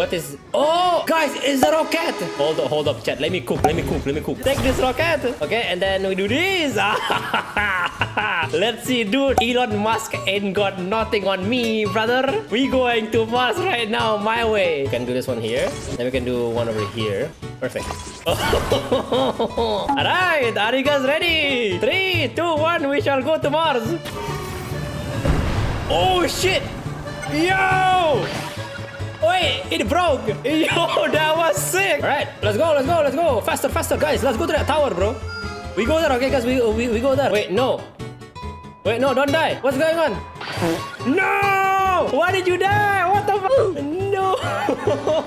What is... Oh, guys, it's a rocket. Hold up, chat. Let me cook. Take this rocket. Okay, and then we do this. Let's see, dude. Elon Musk ain't got nothing on me, brother. We going to Mars right now, my way. We can do this one here. Then we can do one over here. Perfect. All right, are you guys ready? 3, 2, 1, we shall go to Mars. Oh, shit. Yo! Wait, it broke. Yo, that was sick. All right, let's go. Faster, guys. Let's go to that tower, bro. We go there, okay, guys? We go there. Wait, no, don't die. What's going on? No! Why did you die? What the fuck? No!